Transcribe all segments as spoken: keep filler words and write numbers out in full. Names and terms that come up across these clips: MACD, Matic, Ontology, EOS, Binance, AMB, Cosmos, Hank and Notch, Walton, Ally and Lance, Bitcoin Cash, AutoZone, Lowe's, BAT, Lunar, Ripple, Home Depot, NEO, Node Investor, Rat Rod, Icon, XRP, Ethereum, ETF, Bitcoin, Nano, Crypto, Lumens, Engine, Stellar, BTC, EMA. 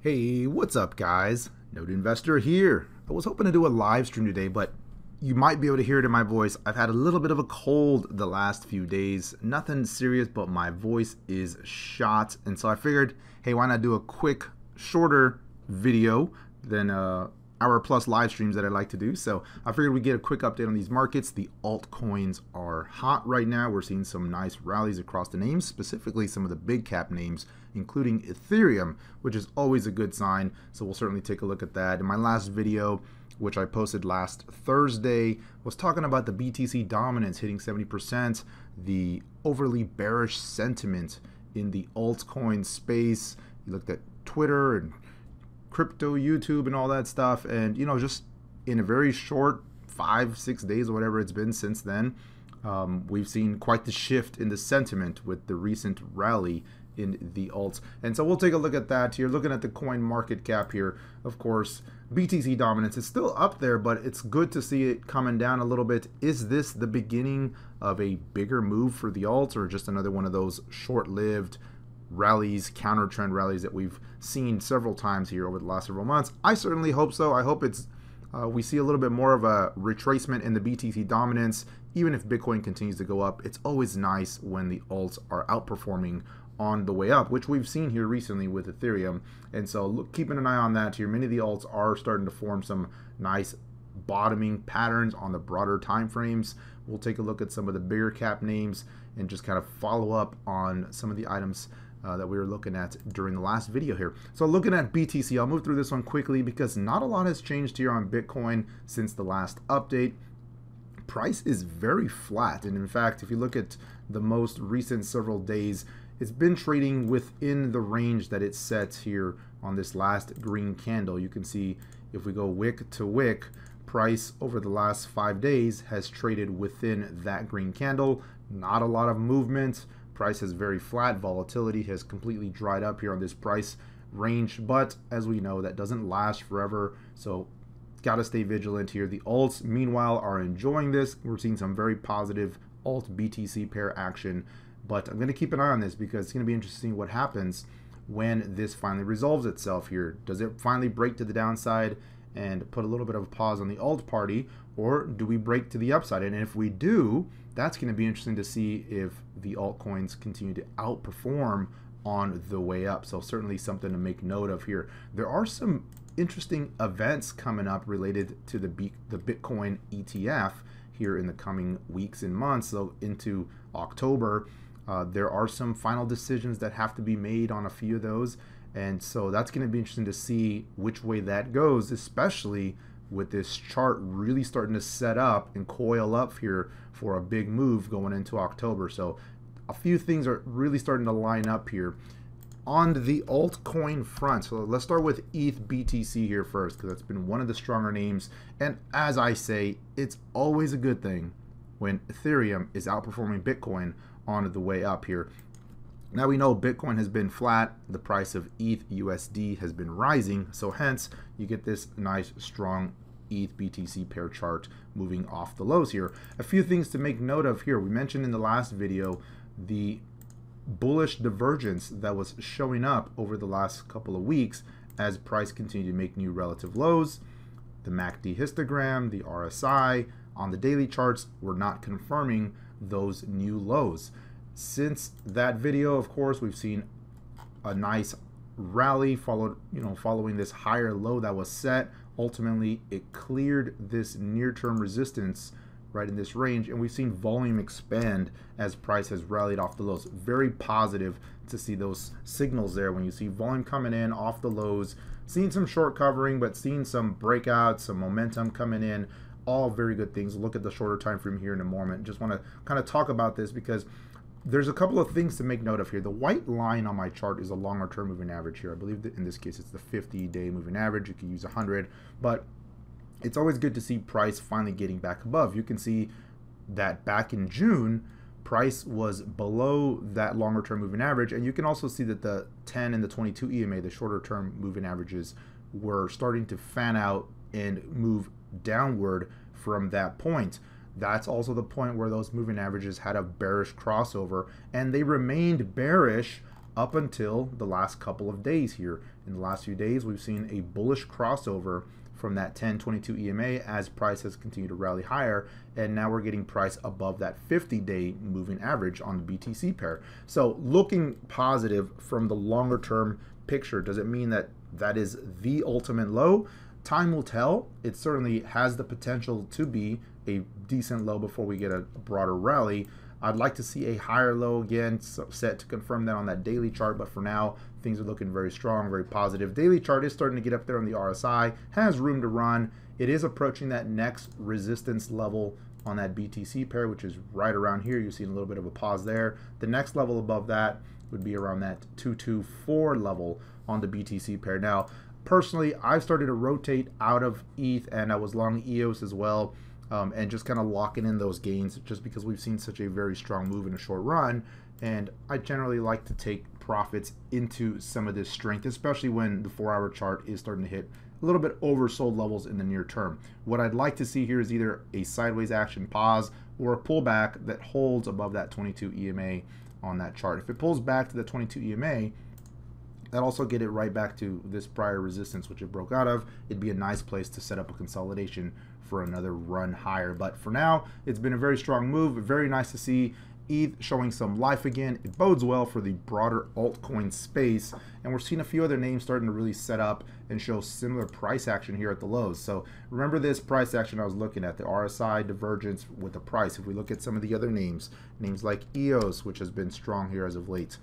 Hey, what's up guys? Node Investor here. I was hoping to do a live stream today, but you might be able to hear it in my voice. I've had a little bit of a cold the last few days. Nothing serious, but my voice is shot. And so I figured, hey, why not do a quick, shorter video than a hour plus live streams that I like to do. So I figured we'd get a quick update on these markets. The altcoins are hot right now. We're seeing some nice rallies across the names, specifically some of the big cap names, including Ethereum, which is always a good sign. So we'll certainly take a look at that. In my last video, which I posted last Thursday, was talking about the B T C dominance hitting seventy percent, the overly bearish sentiment in the altcoin space. You looked at Twitter and crypto, YouTube, and all that stuff. And, you know, just in a very short five, six days or whatever it's been since then, um, we've seen quite the shift in the sentiment with the recent rally in the alts. And so we'll take a look at that. You're looking at the coin market cap here. Of course, B T C dominance is still up there, but it's good to see it coming down a little bit. Is this the beginning of a bigger move for the alts, or just another one of those short-lived rallies, counter trend rallies that we've seen several times here over the last several months? I certainly hope so. I hope it's Uh, we see a little bit more of a retracement in the B T C dominance. Even if Bitcoin continues to go up, it's always nice when the alts are outperforming on the way up, which we've seen here recently with Ethereum. And so look, keeping an eye on that here. Many of the alts are starting to form some nice bottoming patterns on the broader time frames. We'll take a look at some of the bigger cap names and just kind of follow up on some of the items Uh, that we were looking at during the last video here. So looking at B T C, I'll move through this one quickly because not a lot has changed here on Bitcoin since the last update. Price is very flat, and in fact, if you look at the most recent several days, it's been trading within the range that it sets here on this last green candle. You can see if we go wick to wick, price over the last five days has traded within that green candle. Not a lot of movement. Price is very flat. Volatility has completely dried up here on this price range, but as we know, that doesn't last forever, so gotta stay vigilant here. The alts, meanwhile, are enjoying this. We're seeing some very positive alt B T C pair action, but I'm going to keep an eye on this because it's going to be interesting what happens when this finally resolves itself here. Does it finally break to the downside and put a little bit of a pause on the alt party, or do we break to the upside? And if we do, that's going to be interesting to see if the altcoins continue to outperform on the way up. So certainly something to make note of here. There are some interesting events coming up related to the B the Bitcoin E T F here in the coming weeks and months. So into October, uh, there are some final decisions that have to be made on a few of those. And so that's going to be interesting to see which way that goes, especially with this chart really starting to set up and coil up here for a big move going into October. So a few things are really starting to line up here on the altcoin front. So let's start with E T H B T C here first, because that's been one of the stronger names. And as I say, it's always a good thing when Ethereum is outperforming Bitcoin on the way up here. Now we know Bitcoin has been flat, the price of E T H U S D has been rising, so hence you get this nice strong E T H B T C pair chart moving off the lows here. A few things to make note of here. We mentioned in the last video the bullish divergence that was showing up over the last couple of weeks as price continued to make new relative lows. The M A C D histogram, the R S I on the daily charts were not confirming those new lows. Since that video, of course, we've seen a nice rally followed, you know, following this higher low that was set. Ultimately, it cleared this near-term resistance right in this range, and we've seen volume expand as price has rallied off the lows. Very positive to see those signals there when you see volume coming in off the lows, seeing some short covering, but seeing some breakouts, some momentum coming in. All very good things. Look at the shorter time frame here in a moment. Just want to kind of talk about this because there's a couple of things to make note of here. The white line on my chart is a longer term moving average here. I believe that in this case, it's the fifty day moving average. You can use one hundred, but it's always good to see price finally getting back above. You can see that back in June, price was below that longer term moving average. And you can also see that the ten and the twenty-two E M A, the shorter term moving averages, were starting to fan out and move downward from that point. That's also the point where those moving averages had a bearish crossover, and they remained bearish up until the last couple of days here. in the last few days, we've seen a bullish crossover from that ten twenty-two E M A as price has continued to rally higher, and now we're getting price above that fifty day moving average on the B T C pair. So looking positive from the longer term picture, does it mean that that is the ultimate low? Time will tell. It certainly has the potential to be a decent low before we get a broader rally. I'd like to see a higher low again, so set to confirm that on that daily chart, but for now, things are looking very strong, very positive. Daily chart is starting to get up there on the R S I, has room to run. It is approaching that next resistance level on that B T C pair, which is right around here. You've seen a little bit of a pause there. The next level above that would be around that two twenty-four level on the B T C pair. Now, personally, I've started to rotate out of E T H, and I was long E O S as well. Um, and just kind of locking in those gains just because we've seen such a very strong move in a short run. And I generally like to take profits into some of this strength, especially when the four hour chart is starting to hit a little bit oversold levels in the near term. What I'd like to see here is either a sideways action pause or a pullback that holds above that twenty-two E M A on that chart. If it pulls back to the twenty-two E M A, that also get it right back to this prior resistance, which it broke out of. It'd be a nice place to set up a consolidation for another run higher. But for now, it's been a very strong move. Very nice to see E T H showing some life again. It bodes well for the broader altcoin space. And we're seeing a few other names starting to really set up and show similar price action here at the lows. So remember this price action I was looking at, the R S I divergence with the price. If we look at some of the other names, names like E O S, which has been strong here as of late.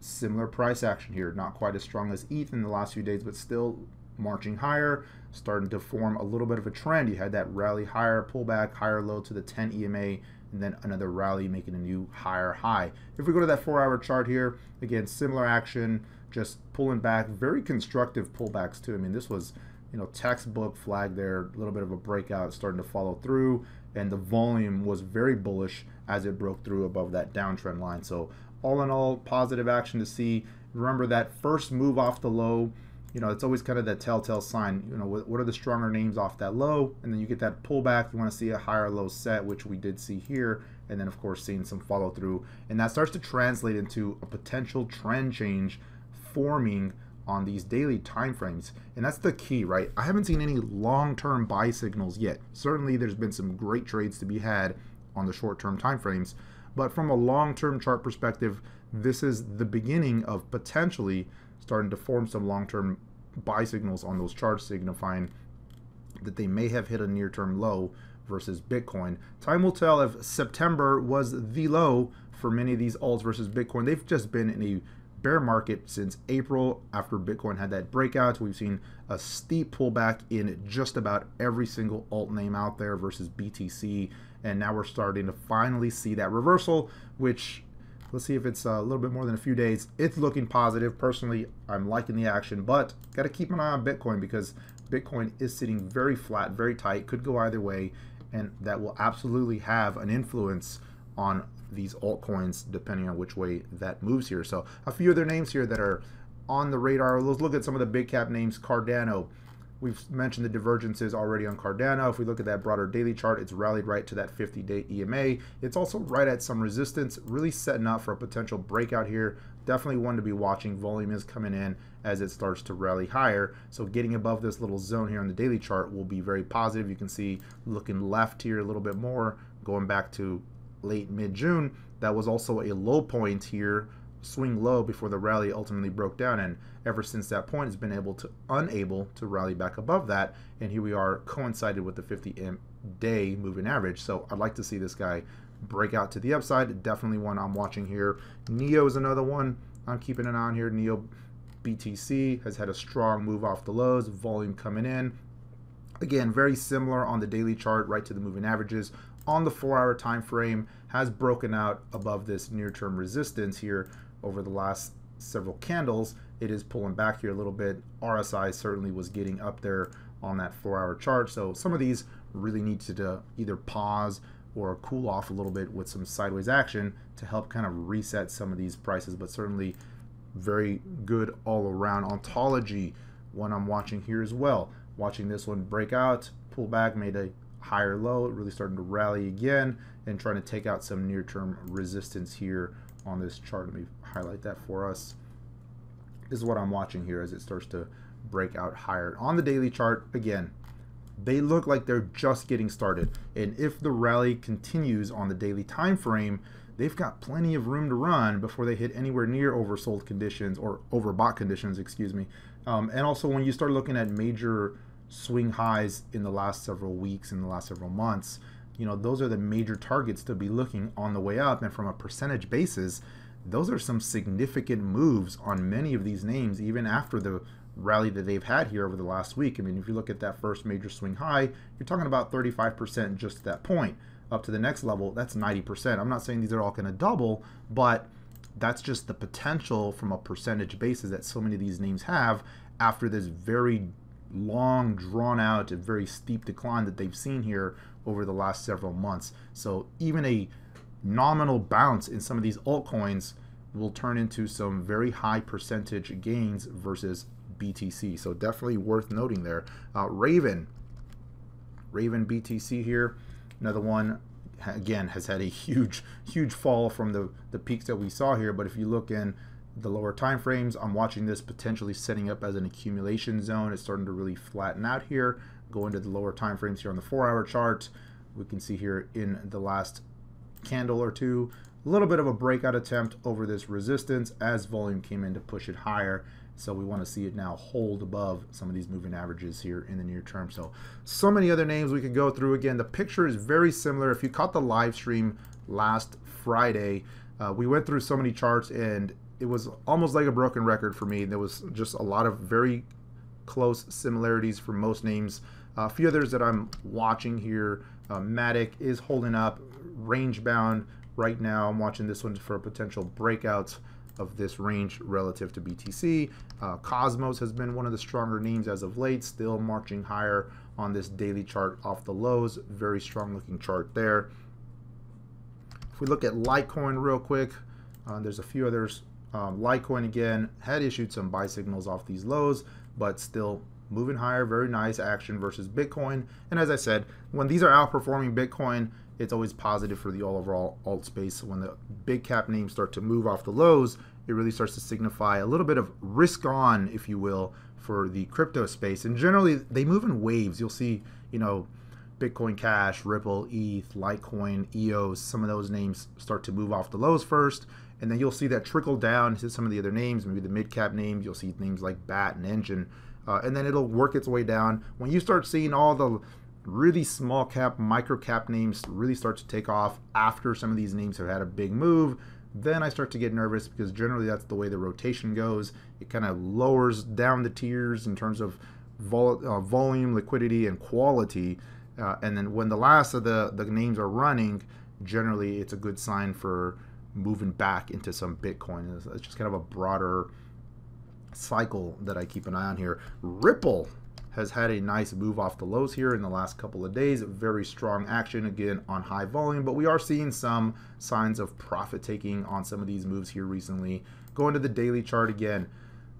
Similar price action here, not quite as strong as E T H in the last few days, but still marching higher, starting to form a little bit of a trend. You had that rally higher, pullback, higher low to the ten E M A, and then another rally making a new higher high. If we go to that four hour chart here, again, similar action, just pulling back, very constructive pullbacks too. I mean, this was, you know, textbook flag there, a little bit of a breakout starting to follow through, and the volume was very bullish as it broke through above that downtrend line. So all in all, positive action to see. Remember that first move off the low, you know, it's always kind of that telltale sign, you know, what are the stronger names off that low? And then you get that pullback, you want to see a higher low set, which we did see here. And then of course, seeing some follow through, and that starts to translate into a potential trend change forming on these daily timeframes. And that's the key, right? I haven't seen any long-term buy signals yet. Certainly there's been some great trades to be had on the short-term timeframes. But from a long-term chart perspective, this is the beginning of potentially starting to form some long-term buy signals on those charts, signifying that they may have hit a near-term low versus Bitcoin. Time will tell if September was the low for many of these alts versus Bitcoin. They've just been in a bear market since April after Bitcoin had that breakout. We've seen a steep pullback in just about every single alt name out there versus B T C. And now we're starting to finally see that reversal, which let's see if it's a little bit more than a few days. It's looking positive. Personally, I'm liking the action, but got to keep an eye on Bitcoin because Bitcoin is sitting very flat, very tight, could go either way. And that will absolutely have an influence on these altcoins depending on which way that moves here. So a few other names here that are on the radar. Let's look at some of the big cap names. Cardano. We've mentioned the divergences already on Cardano. If we look at that broader daily chart, it's rallied right to that fifty day E M A. It's also right at some resistance, really setting up for a potential breakout here. Definitely one to be watching. Volume is coming in as it starts to rally higher. So getting above this little zone here on the daily chart will be very positive. You can see looking left here a little bit more, going back to late mid-June. That was also a low point here, swing low before the rally ultimately broke down, and ever since that point has been able to unable to rally back above that, and here we are coincided with the fifty day moving average. So I'd like to see this guy break out to the upside. Definitely one I'm watching here. NEO is another one I'm keeping an eye on here. NEO B T C has had a strong move off the lows, volume coming in. Again, very similar on the daily chart, right to the moving averages. On the four hour time frame, has broken out above this near term resistance here over the last several candles. It is pulling back here a little bit. R S I certainly was getting up there on that four hour chart. So some of these really need to, to either pause or cool off a little bit with some sideways action to help kind of reset some of these prices, but certainly very good all around. Ontology, one I'm watching here as well. Watching this one break out, pull back, made a higher low, really starting to rally again and trying to take out some near-term resistance here on this chart. Let me highlight that for us. is what I'm watching here as it starts to break out higher. On the daily chart, again, they look like they're just getting started. And if the rally continues on the daily time frame, they've got plenty of room to run before they hit anywhere near oversold conditions or overbought conditions, excuse me. Um, and also when you start looking at major swing highs in the last several weeks, in the last several months, you know, those are the major targets to be looking on the way up. And from a percentage basis, those are some significant moves on many of these names, even after the rally that they've had here over the last week. I mean, if you look at that first major swing high, you're talking about thirty-five percent just at that point. Up to the next level, that's ninety percent. I'm not saying these are all going to double, but that's just the potential from a percentage basis that so many of these names have after this very long, drawn out, and very steep decline that they've seen here over the last several months. So even a nominal bounce in some of these altcoins will turn into some very high percentage gains versus B T C. So definitely worth noting there. Uh, Raven, Raven B T C here. Another one, again, has had a huge, huge fall from the, the peaks that we saw here. But if you look in the lower time frames, I'm watching this potentially setting up as an accumulation zone. It's starting to really flatten out here. Go into the lower time frames here on the four-hour chart. We can see here in the last candle or two, a little bit of a breakout attempt over this resistance as volume came in to push it higher. So we want to see it now hold above some of these moving averages here in the near term. So, so many other names we could go through. Again, the picture is very similar. If you caught the live stream last Friday, uh, we went through so many charts and it was almost like a broken record for me. There was just a lot of very close similarities for most names. Uh, a few others that I'm watching here, uh, Matic is holding up, range bound right now. I'm watching this one for a potential breakouts of this range relative to B T C. Uh, Cosmos has been one of the stronger names as of late, still marching higher on this daily chart off the lows. Very strong looking chart there. If we look at Litecoin real quick, uh, there's a few others. Um, Litecoin again had issued some buy signals off these lows, but still moving higher. Very nice action versus Bitcoin. And as I said, when these are outperforming Bitcoin, it's always positive for the overall alt space. When the big cap names start to move off the lows, it really starts to signify a little bit of risk on, if you will, for the crypto space. And generally, they move in waves. You'll see, you know, Bitcoin Cash, Ripple, E T H, Litecoin, E O S, some of those names start to move off the lows first. And then you'll see that trickle down to some of the other names, maybe the mid cap names. You'll see names like B A T and Engine. Uh, and then it'll work its way down. When you start seeing all the really small cap, micro cap names really start to take off after some of these names have had a big move, then I start to get nervous, because generally that's the way the rotation goes. It kind of lowers down the tiers in terms of vol uh, volume, liquidity, and quality. Uh, and then when the last of the, the names are running, generally it's a good sign for moving back into some Bitcoin. It's just kind of a broader cycle that I keep an eye on here. Ripple has had a nice move off the lows here in the last couple of days. Very strong action again on high volume, but we are seeing some signs of profit taking on some of these moves here recently. Going to the daily chart again,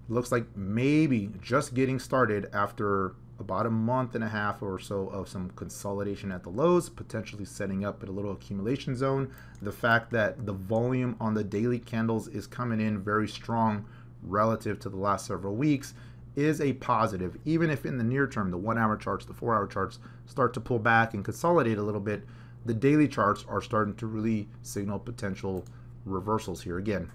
looks like maybe just getting started after about a month and a half or so of some consolidation at the lows, potentially setting up at a little accumulation zone. The fact that the volume on the daily candles is coming in very strong relative to the last several weeks is a positive, even if in the near term the one hour charts, the four hour charts start to pull back and consolidate a little bit. The daily charts are starting to really signal potential reversals here. Again,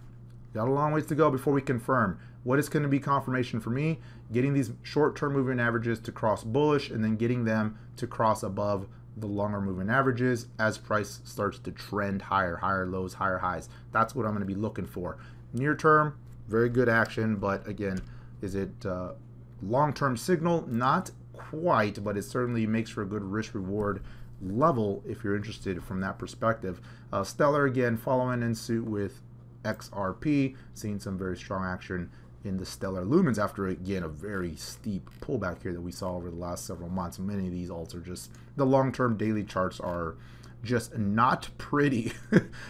got a long ways to go before we confirm. What is going to be confirmation for me? Getting these short term moving averages to cross bullish, and then getting them to cross above the longer moving averages as price starts to trend higher, higher lows, higher highs. That's what I'm going to be looking for. Near term, very good action, but again, is it uh, long-term signal? Not quite, but it certainly makes for a good risk-reward level if you're interested from that perspective. Uh, Stellar, again, following in suit with X R P, seeing some very strong action in the Stellar Lumens after, again, a very steep pullback here that we saw over the last several months. Many of these alts are just, the long-term daily charts are just not pretty.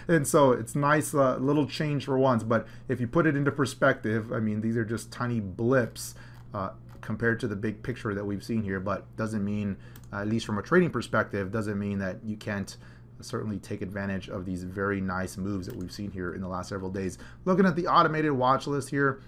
And so it's nice, uh, little change for once, but if you put it into perspective, I mean, these are just tiny blips uh, compared to the big picture that we've seen here, but doesn't mean, uh, at least from a trading perspective, doesn't mean that you can't certainly take advantage of these very nice moves that we've seen here in the last several days. Looking at the automated watch list here,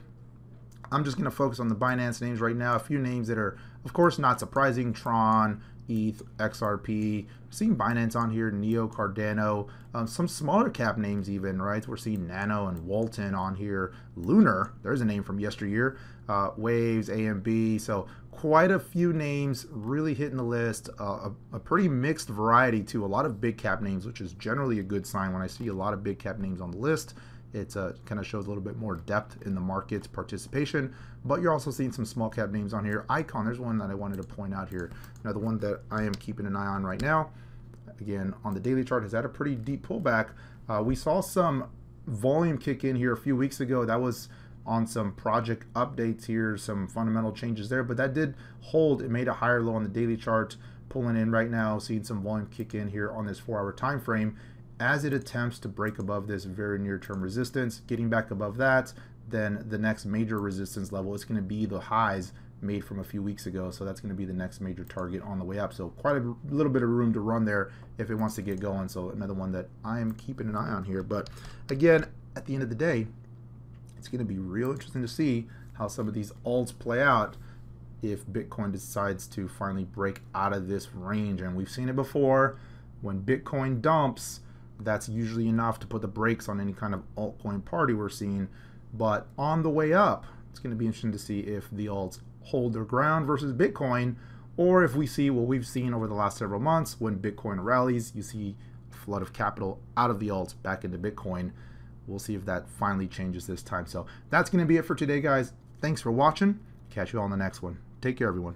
I'm just going to focus on the Binance names right now. A few names that are, of course, not surprising. Tron, E T H, X R P. We're seeing Binance on here, NEO, Cardano. Um, some smaller cap names even, right? We're seeing Nano and Walton on here. Lunar, there's a name from yesteryear. Uh, Waves, A M B. So quite a few names really hitting the list. Uh, a, a pretty mixed variety too. A lot of big cap names, which is generally a good sign. When I see a lot of big cap names on the list, it uh, kind of shows a little bit more depth in the market's participation. But you're also seeing some small cap names on here. Icon, there's one that I wanted to point out here. Another one that I am keeping an eye on right now. Again, on the daily chart, has had a pretty deep pullback. Uh, we saw some volume kick in here a few weeks ago. That was on some project updates here, some fundamental changes there, but that did hold. It made a higher low on the daily chart, pulling in right now, seeing some volume kick in here on this four hour time frame as it attempts to break above this very near-term resistance. Getting back above that, then the next major resistance level is going to be the highs made from a few weeks ago. So that's going to be the next major target on the way up. So quite a little bit of room to run there if it wants to get going. So another one that I am keeping an eye on here. But again, at the end of the day, it's going to be real interesting to see how some of these alts play out if Bitcoin decides to finally break out of this range. And we've seen it before. When Bitcoin dumps, that's usually enough to put the brakes on any kind of altcoin party we're seeing. But on the way up, it's going to be interesting to see if the alts hold their ground versus Bitcoin, or if we see what we've seen over the last several months. When Bitcoin rallies, you see a flood of capital out of the alts back into Bitcoin. We'll see if that finally changes this time. So that's going to be it for today, guys. Thanks for watching. Catch you all in the next one. Take care, everyone.